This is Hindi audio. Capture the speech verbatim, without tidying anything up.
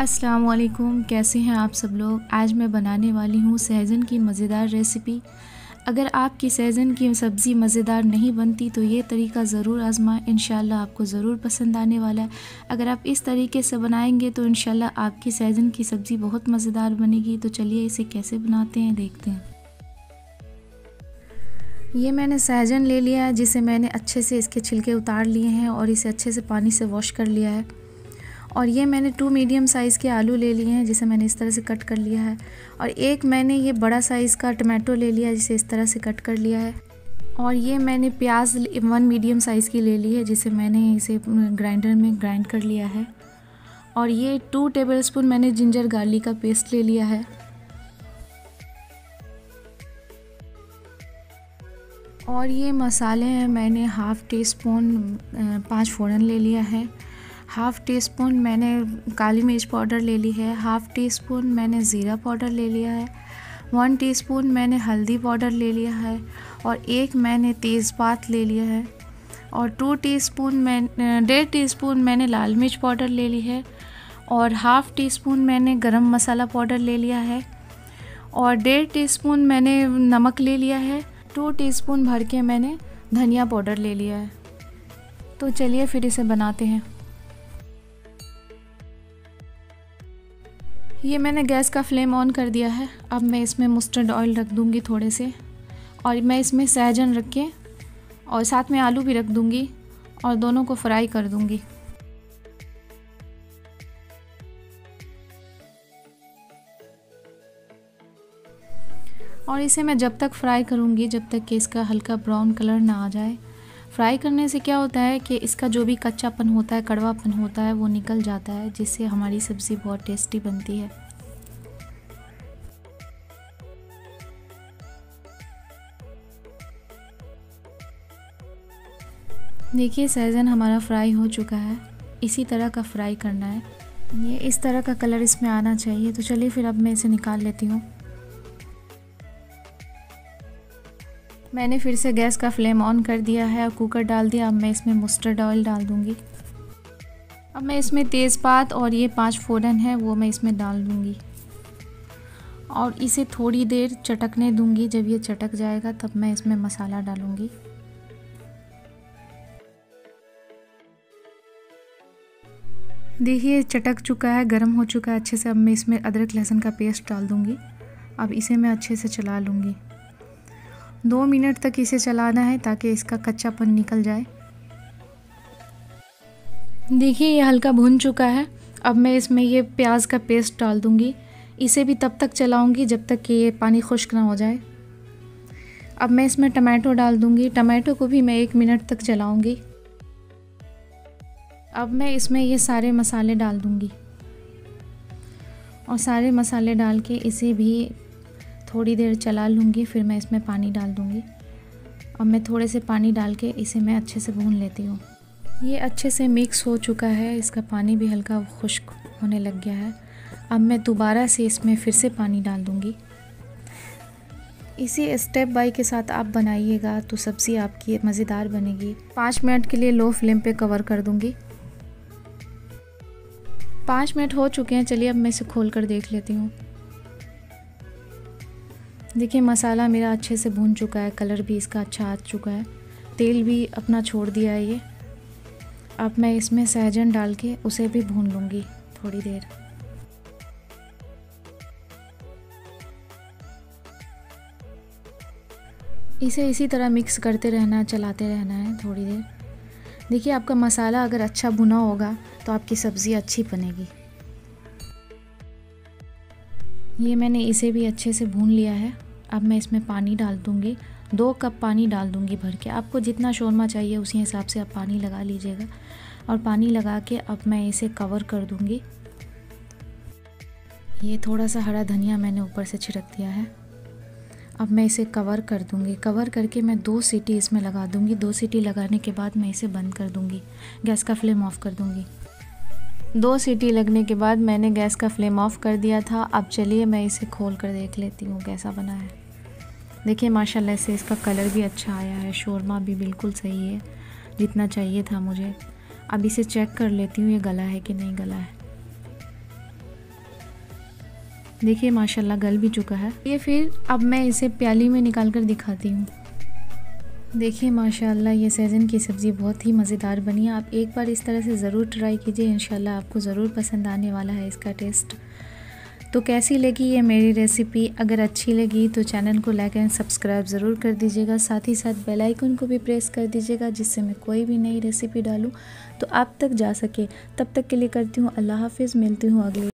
अस्सलाम वालेकुम, कैसे हैं आप सब लोग। आज मैं बनाने वाली हूँ सहजन की मज़ेदार रेसिपी। अगर आपकी सहजन की सब्ज़ी मज़ेदार नहीं बनती तो ये तरीका ज़रूर आज़माएं, इंशाल्लाह आपको ज़रूर पसंद आने वाला है। अगर आप इस तरीके से बनाएंगे तो इंशाल्लाह आपकी सहजन की सब्ज़ी बहुत मज़ेदार बनेगी। तो चलिए इसे कैसे बनाते हैं देखते हैं। ये मैंने सहजन ले लिया है जिसे मैंने अच्छे से इसके छिलके उतार लिए हैं और इसे अच्छे से पानी से वॉश कर लिया है। और ये मैंने टू मीडियम साइज़ के आलू ले लिए हैं जिसे मैंने इस तरह से कट कर लिया है। और एक मैंने ये बड़ा साइज़ का टमाटो ले लिया है जिसे इस तरह से कट कर लिया है। और ये मैंने प्याज वन मीडियम साइज़ की ले ली है जिसे मैंने इसे ग्राइंडर में ग्राइंड कर लिया है। और ये टू टेबल स्पून मैंने जिंजर गार्लिक का पेस्ट ले लिया है। और ये मसाले हैं, मैंने हाफ़ टी स्पून पाँच फोड़न ले लिया है, हाफ़ टी स्पून मैंने काली मिर्च पाउडर ले ली है, हाफ़ टी स्पून मैंने ज़ीरा पाउडर ले लिया है, वन टीस्पून मैंने हल्दी पाउडर ले लिया है और एक मैंने तेज़पात ले लिया है। और टू टीस्पून मैं डेढ़ टीस्पून मैंने लाल मिर्च पाउडर ले ली है और हाफ़ टी स्पून मैंने गरम मसाला पाउडर ले लिया है और डेढ़ टीस्पून मैंने नमक ले लिया है। टू टीस्पून भर के मैंने धनिया पाउडर ले लिया है। तो चलिए फिर इसे बनाते हैं। ये मैंने गैस का फ्लेम ऑन कर दिया है। अब मैं इसमें मस्टर्ड ऑयल रख दूँगी थोड़े से, और मैं इसमें सहजन रख के और साथ में आलू भी रख दूँगी और दोनों को फ्राई कर दूँगी। और इसे मैं जब तक फ्राई करूँगी जब तक कि इसका हल्का ब्राउन कलर ना आ जाए। फ्राई करने से क्या होता है कि इसका जो भी कच्चापन होता है, कड़वापन होता है, वो निकल जाता है, जिससे हमारी सब्ज़ी बहुत टेस्टी बनती है। देखिए सहजन हमारा फ्राई हो चुका है। इसी तरह का फ्राई करना है, ये इस तरह का कलर इसमें आना चाहिए। तो चलिए फिर अब मैं इसे निकाल लेती हूँ। मैंने फिर से गैस का फ्लेम ऑन कर दिया है और कुकर डाल दिया। अब मैं इसमें मस्टर्ड ऑयल डाल दूँगी। अब मैं इसमें तेज़पात और ये पाँच फोड़न है वो मैं इसमें डाल दूँगी और इसे थोड़ी देर चटकने दूँगी। जब ये चटक जाएगा तब मैं इसमें मसाला डालूँगी। देखिए चटक चुका है, गर्म हो चुका है अच्छे से। अब मैं इसमें अदरक लहसुन का पेस्ट डाल दूँगी। अब इसे मैं अच्छे से चला लूँगी। दो मिनट तक इसे चलाना है ताकि इसका कच्चापन निकल जाए। देखिए ये हल्का भुन चुका है। अब मैं इसमें ये प्याज का पेस्ट डाल दूँगी। इसे भी तब तक चलाऊँगी जब तक कि ये पानी खुश्क ना हो जाए। अब मैं इसमें टमाटो डाल दूँगी। टमाटो को भी मैं एक मिनट तक चलाऊँगी। अब मैं इसमें ये सारे मसाले डाल दूँगी और सारे मसाले डाल के इसे भी थोड़ी देर चला लूँगी। फिर मैं इसमें पानी डाल दूँगी। अब मैं थोड़े से पानी डाल के इसे मैं अच्छे से भून लेती हूँ। ये अच्छे से मिक्स हो चुका है, इसका पानी भी हल्का खुश्क होने लग गया है। अब मैं दोबारा से इसमें फिर से पानी डाल दूँगी। इसी स्टेप बाय के साथ आप बनाइएगा तो सब्ज़ी आपकी मज़ेदार बनेगी। पाँच मिनट के लिए लो फ्लेम पर कवर कर दूँगी। पाँच मिनट हो चुके हैं। चलिए अब मैं इसे खोल कर देख लेती हूँ। देखिए मसाला मेरा अच्छे से भून चुका है, कलर भी इसका अच्छा आ चुका है, तेल भी अपना छोड़ दिया है ये। अब मैं इसमें सहजन डाल के उसे भी भून लूँगी थोड़ी देर। इसे इसी तरह मिक्स करते रहना, चलाते रहना है थोड़ी देर। देखिए आपका मसाला अगर अच्छा भुना होगा तो आपकी सब्ज़ी अच्छी बनेगी। ये मैंने इसे भी अच्छे से भून लिया है। अब मैं इसमें पानी डाल दूँगी। दो कप पानी डाल दूँगी भर के। आपको जितना शोरमा चाहिए उसी हिसाब से आप पानी लगा लीजिएगा। और पानी लगा के अब मैं इसे कवर कर दूँगी। ये थोड़ा सा हरा धनिया मैंने ऊपर से छिड़क दिया है। अब मैं इसे कवर कर दूँगी। कवर करके मैं दो सीटी इसमें लगा दूँगी। दो सीटी लगाने के बाद मैं इसे बंद कर दूँगी, गैस का फ्लेम ऑफ कर दूँगी। दो सीटी लगने के बाद मैंने गैस का फ्लेम ऑफ कर दिया था। अब चलिए मैं इसे खोल कर देख लेती हूँ कैसा बना है। देखिए माशाल्लाह से इसका कलर भी अच्छा आया है, शोरमा भी बिल्कुल सही है जितना चाहिए था मुझे। अब इसे चेक कर लेती हूँ ये गला है कि नहीं गला है। देखिए माशाल्लाह गल भी चुका है ये। फिर अब मैं इसे प्याली में निकाल कर दिखाती हूँ। देखिए माशाल्लाह ये सहजन की सब्ज़ी बहुत ही मज़ेदार बनी है। आप एक बार इस तरह से ज़रूर ट्राई कीजिए, इंशाल्लाह आपको ज़रूर पसंद आने वाला है इसका टेस्ट। तो कैसी लगी ये मेरी रेसिपी? अगर अच्छी लगी तो चैनल को लाइक एंड सब्सक्राइब ज़रूर कर दीजिएगा, साथ ही साथ बेल आइकन को भी प्रेस कर दीजिएगा जिससे मैं कोई भी नई रेसिपी डालूँ तो आप तक जा सके। तब तक के लिए करती हूँ अल्लाह हाफिज़, मिलती हूँ अगली